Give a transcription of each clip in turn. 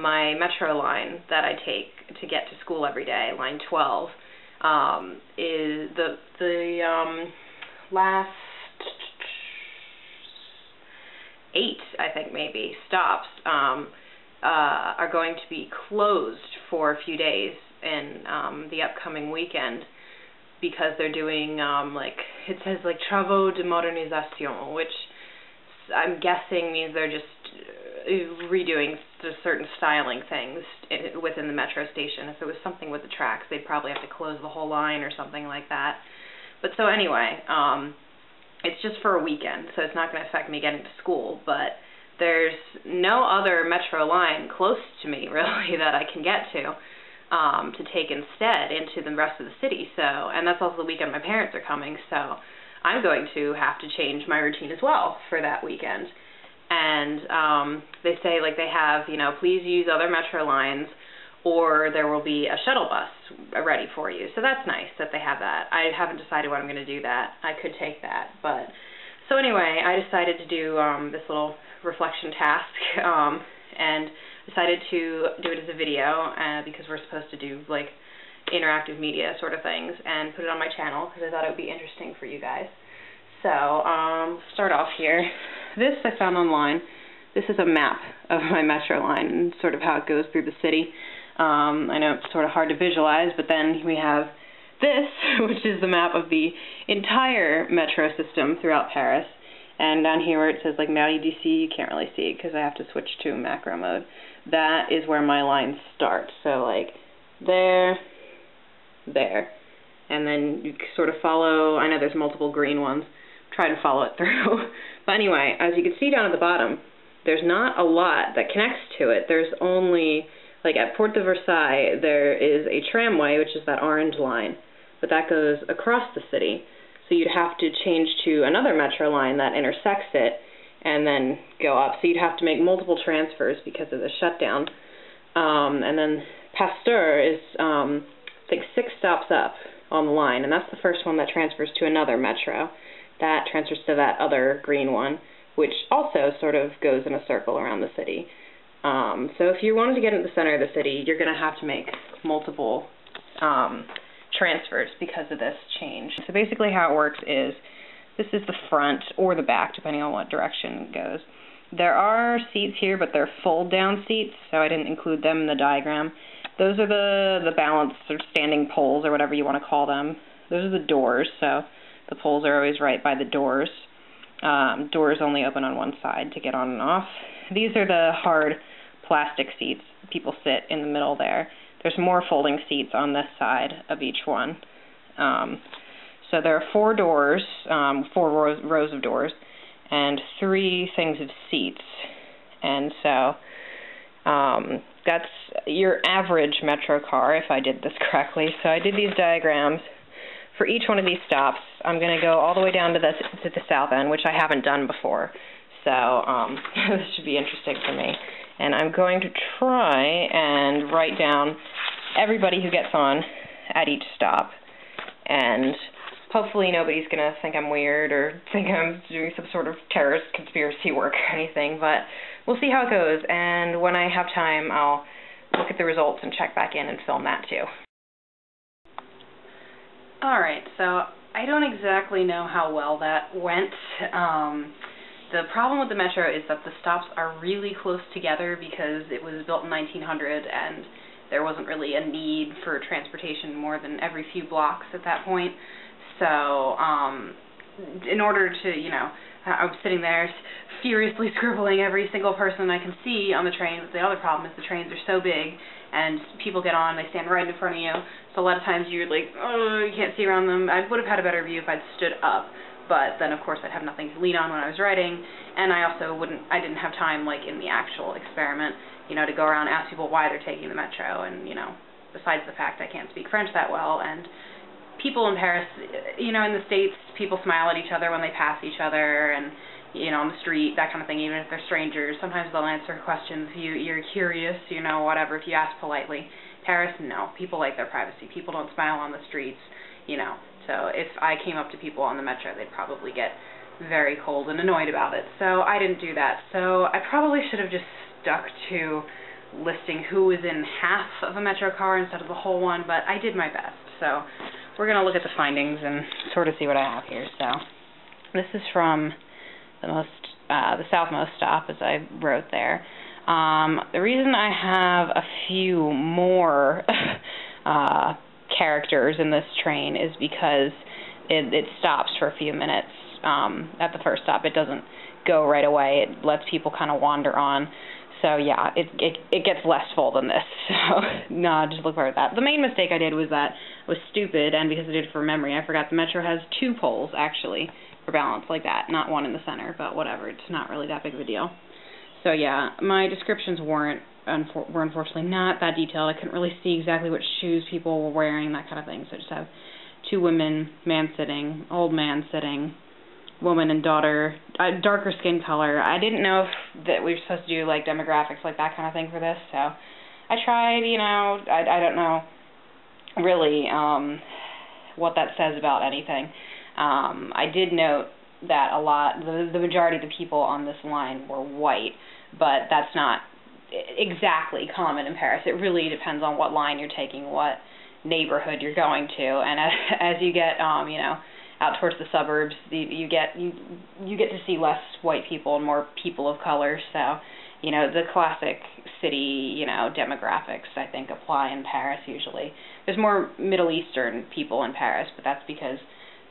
my metro line that I take to get to school every day, line 12, is the last 8, I think maybe, stops are going to be closed for a few days in the upcoming weekend, because they're doing like, it says like travaux de modernisation, which I'm guessing means they're just redoing certain styling things within the metro station. If it was something with the tracks, they'd probably have to close the whole line or something like that. But so anyway, it's just for a weekend, so it's not going to affect me getting to school, but there's no other metro line close to me, really, that I can get to take instead into the rest of the city. So, and that's also the weekend my parents are coming, so I'm going to have to change my routine as well for that weekend. And they say, like, they have, you know, please use other metro lines or there will be a shuttle bus ready for you. So that's nice that they have that. I haven't decided what I'm going to do that. I could take that. But so anyway, I decided to do this little reflection task and decided to do it as a video because we're supposed to do, like, interactive media sort of things, and put it on my channel because I thought it would be interesting for you guys. So, start off here. This I found online. This is a map of my metro line and sort of how it goes through the city. I know it's sort of hard to visualize, but then we have this, which is the map of the entire metro system throughout Paris. And down here where it says, like, Marie-Ducie, you can't really see it because I have to switch to macro mode. That is where my lines start. So, like, there. And then you sort of follow, I know there's multiple green ones, try to follow it through. But anyway, as you can see down at the bottom, there's not a lot that connects to it. There's only, like, at Porte de Versailles, there is a tramway, which is that orange line, but that goes across the city. So you'd have to change to another metro line that intersects it and then go up. So you'd have to make multiple transfers because of the shutdown. And then Pasteur is, I think, 6 stops up on the line, and that's the first one that transfers to another metro. That transfers to that other green one, which also sort of goes in a circle around the city. So if you wanted to get into the center of the city, you're going to have to make multiple transfers because of this change. So basically how it works is, this is the front or the back, depending on what direction it goes. There are seats here, but they're fold-down seats, so I didn't include them in the diagram. Those are the balanced or standing poles or whatever you want to call them. Those are the doors, so the poles are always right by the doors. Doors only open on one side to get on and off. These are the hard plastic seats. People sit in the middle there. There's more folding seats on this side of each one. So there are 4 doors, 4 rows of doors, and 3 things of seats. And so that's your average metro car, if I did this correctly. So I did these diagrams for each one of these stops. I'm going to go all the way down to the south end, which I haven't done before. So this should be interesting for me. And I'm going to try and write down everybody who gets on at each stop. And hopefully nobody's going to think I'm weird or think I'm doing some sort of terrorist conspiracy work or anything, but we'll see how it goes. And when I have time, I'll look at the results and check back in and film that too. Alright, so I don't exactly know how well that went. The problem with the metro is that the stops are really close together because it was built in 1900 and there wasn't really a need for transportation more than every few blocks at that point. So, in order to, you know, I'm sitting there furiously scribbling every single person I can see on the train, but the other problem is the trains are so big and people get on, they stand right in front of you, so a lot of times you're like, oh, you can't see around them. I would have had a better view if I'd stood up, but then of course I'd have nothing to lean on when I was writing, and I also didn't have time, like in the actual experiment, you know, to go around and ask people why they're taking the metro, and, you know, besides the fact I can't speak French that well, and people in Paris, you know, in the States, people smile at each other when they pass each other, and, you know, on the street, that kind of thing, even if they're strangers. Sometimes they'll answer questions, you're curious, you know, whatever, if you ask politely. Paris, no. People like their privacy. People don't smile on the streets, you know. So if I came up to people on the metro, they'd probably get very cold and annoyed about it. So I didn't do that. So I probably should have just stuck to listing who was in half of a metro car instead of the whole one, but I did my best. So we're going to look at the findings and sort of see what I have here. So this is from the southmost stop, as I wrote there. The reason I have a few more characters in this train is because it stops for a few minutes at the first stop. It doesn't go right away. It lets people kind of wander on. So yeah, it gets less full than this. So no, just look forward to that. The main mistake I did was that I was stupid, and because I did it from memory, I forgot the metro has two poles actually for balance like that, not one in the center. But whatever, it's not really that big of a deal. So yeah, my descriptions were unfortunately not that detailed. I couldn't really see exactly what shoes people were wearing, that kind of thing. So I just have two women, man sitting, old man sitting, woman and daughter, darker skin color. I didn't know if that we were supposed to do like demographics, like that kind of thing for this. So I tried, you know, I don't know really what that says about anything. I did note that a lot, the majority of the people on this line were white, but that's not exactly common in Paris. It really depends on what line you're taking, what neighborhood you're going to, and as you get, you know, out towards the suburbs, you get to see less white people and more people of color. So, you know, the classic city, you know, demographics I think apply in Paris usually. There's more Middle Eastern people in Paris, but that's because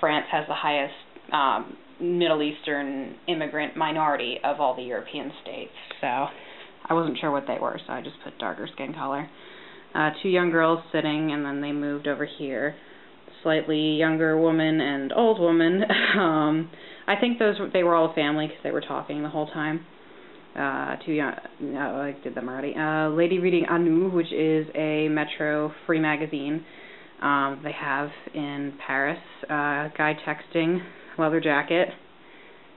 France has the highest Middle Eastern immigrant minority of all the European states. So I wasn't sure what they were, so I just put darker skin color. Two young girls sitting, and then they moved over here. Slightly younger woman and old woman. I think they were all a family because they were talking the whole time. Two young, no, I did them already. Lady reading Anu, which is a Metro free magazine they have in Paris. Guy texting, leather jacket.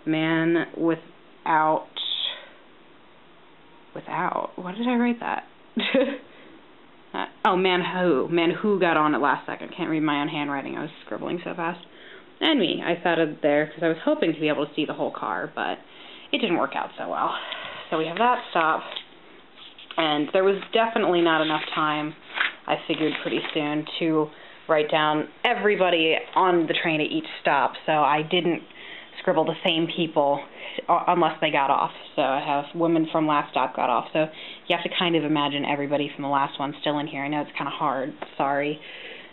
Man without. Why did I write that? Oh, man who got on at last second. Can't read my own handwriting. I was scribbling so fast. And me, I sat up there because I was hoping to be able to see the whole car, but it didn't work out so well. So we have that stop, and there was definitely not enough time, I figured pretty soon, to write down everybody on the train at each stop, so I didn't scribble the same people unless they got off. So I have women from last stop got off. So you have to kind of imagine everybody from the last one still in here. I know it's kind of hard. Sorry.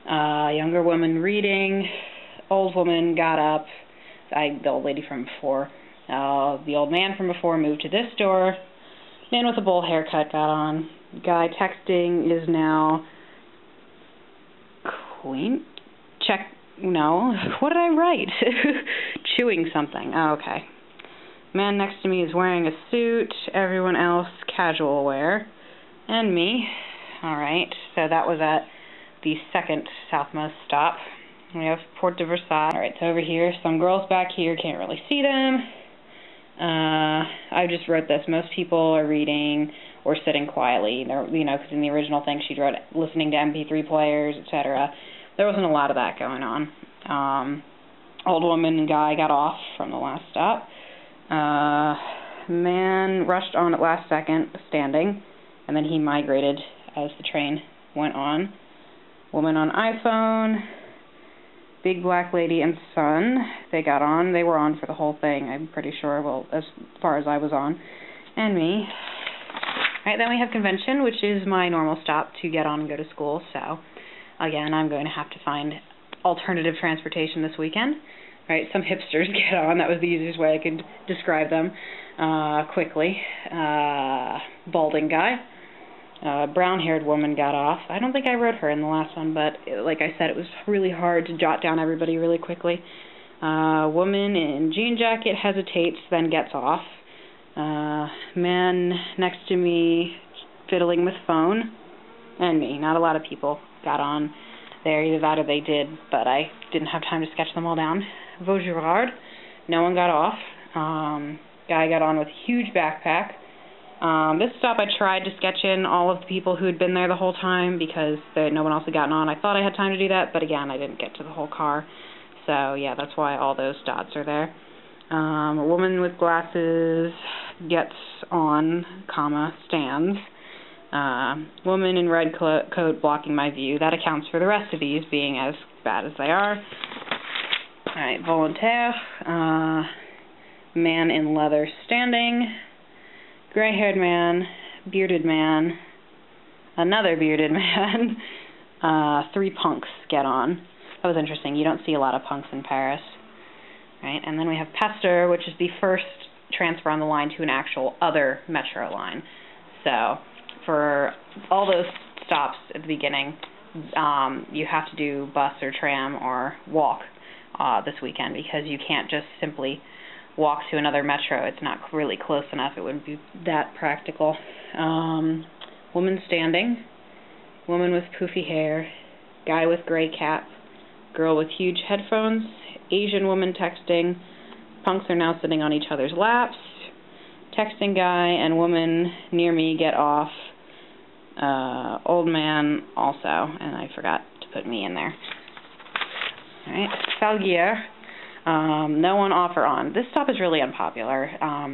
Younger woman reading. Old woman got up. The old lady from before. The old man from before moved to this door. Man with a bowl haircut got on. Guy texting is now Queen. Check. No. What did I write? Chewing something. Oh, okay. Man next to me is wearing a suit. Everyone else, casual wear. And me. Alright. So that was at the second southmost stop. We have Porte de Versailles. Alright, so over here, some girls back here. Can't really see them. I just wrote this. Most people are reading or sitting quietly. They're, you know, because in the original thing she wrote listening to MP3 players, etc. There wasn't a lot of that going on. Old woman and guy got off from the last stop. Man rushed on at last second, standing, and then he migrated as the train went on. Woman on iPhone, big black lady and son, they got on. They were on for the whole thing, I'm pretty sure, well, as far as I was on, and me. All right, then we have convention, which is my normal stop to get on and go to school, so again, I'm going to have to find alternative transportation this weekend. All right, some hipsters get on. That was the easiest way I could describe them quickly. Balding guy. Brown-haired woman got off. I don't think I wrote her in the last one, but like I said, it was really hard to jot down everybody really quickly. Woman in jean jacket hesitates, then gets off. Man next to me fiddling with phone. And me. Not a lot of people got on there. Either that or they did, but I didn't have time to sketch them all down. Vaugirard, no one got off. Guy got on with a huge backpack. This stop I tried to sketch in all of the people who had been there the whole time because no one else had gotten on. I thought I had time to do that, but again, I didn't get to the whole car. So yeah, that's why all those dots are there. A woman with glasses gets on, comma, stands. woman in red coat blocking my view. That accounts for the rest of these being as bad as they are. All right, Volontaire, man in leather standing, gray-haired man, bearded man, another bearded man, three punks get on. That was interesting. You don't see a lot of punks in Paris. Right? And then we have Pasteur, which is the first transfer on the line to an actual other metro line. So for all those stops at the beginning, you have to do bus or tram or walk this weekend, because you can't just simply walk to another metro. It's not really close enough. It wouldn't be that practical. Woman standing, woman with poofy hair, guy with gray cap, girl with huge headphones, Asian woman texting, punks are now sitting on each other's laps, texting guy and woman near me get off, old man also, and I forgot to put me in there. All right, Falguier. No one off or on. This stop is really unpopular.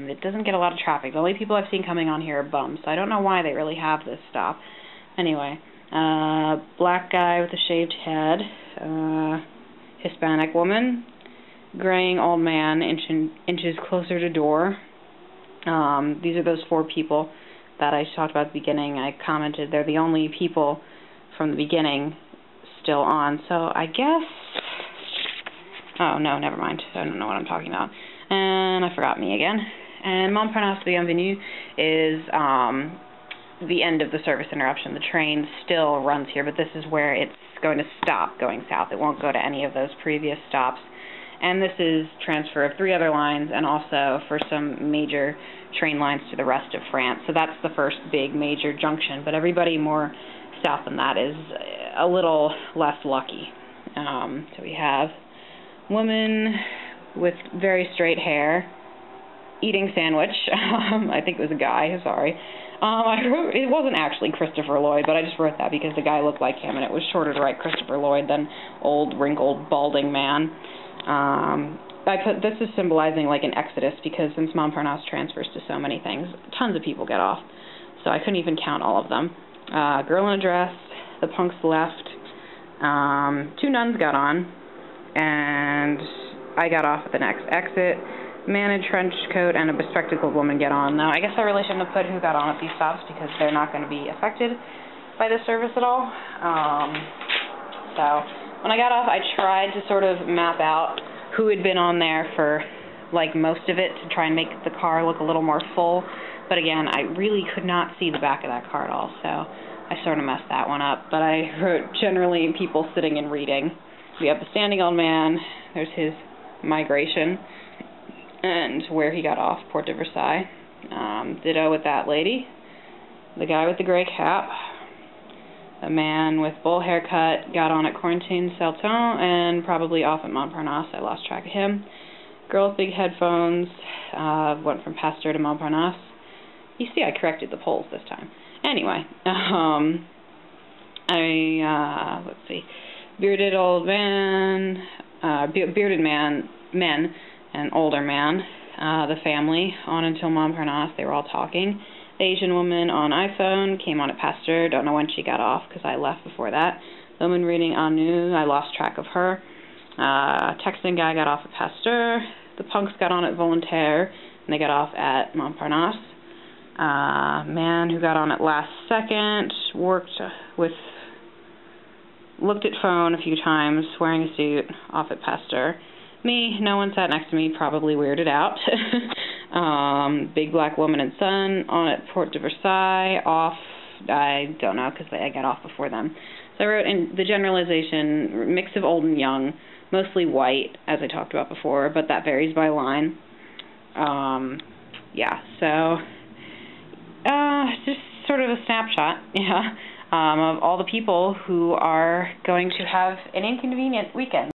It doesn't get a lot of traffic. The only people I've seen coming on here are bums, so I don't know why they really have this stop. Anyway, black guy with a shaved head, Hispanic woman, graying old man, inches closer to door. These are those four people that I talked about at the beginning. I commented they're the only people from the beginning still on, so I guess... Oh, no, never mind. I don't know what I'm talking about. And I forgot me again. And Montparnasse–Bienvenüe is the end of the service interruption. The train still runs here, but this is where it's going to stop going south. It won't go to any of those previous stops. And this is transfer of three other lines and also for some major train lines to the rest of France. So that's the first big major junction. But everybody more south than that is a little less lucky. So we have... woman with very straight hair eating sandwich. I think it was a guy, sorry. I wrote, it wasn't actually Christopher Lloyd, but I just wrote that because the guy looked like him, and it was shorter to write Christopher Lloyd than old, wrinkled, balding man. This is symbolizing like an exodus, because since Montparnasse transfers to so many things, tons of people get off. So I couldn't even count all of them. Girl in a dress, the punks left, two nuns got on, and I got off at the next exit. Man in trench coat and a bespectacled woman get on. Now, I guess I really shouldn't have put who got on at these stops because they're not going to be affected by this service at all. So when I got off, I tried to sort of map out who had been on there for like most of it to try and make the car look a little more full. But again, I really could not see the back of that car at all, so I sort of messed that one up. But I wrote generally people sitting and reading. We have the standing old man, there's his migration, and where he got off, Porte de Versailles. Ditto with that lady, the guy with the gray cap, the man with bowl haircut got on at Quarantine Salton, and probably off at Montparnasse, I lost track of him. Girl with big headphones, went from Pasteur to Montparnasse. You see I corrected the polls this time. Anyway, let's see. Bearded old man, bearded man, men, an older man, the family, on until Montparnasse, they were all talking. The Asian woman on iPhone, came on at Pasteur, don't know when she got off because I left before that. The woman reading Anu, I lost track of her. Texan guy got off at Pasteur. The punks got on at Volontaire, and they got off at Montparnasse. Man who got on at last second, looked at phone a few times, wearing a suit, off at Pasteur. Me, no one sat next to me, probably weirded out. Big black woman and son, on at Porte de Versailles, off, I don't know, because I got off before them. So I wrote in the generalization, mix of old and young, mostly white, as I talked about before, but that varies by line. Yeah, so, just sort of a snapshot, yeah. Of all the people who are going to have an inconvenient weekend.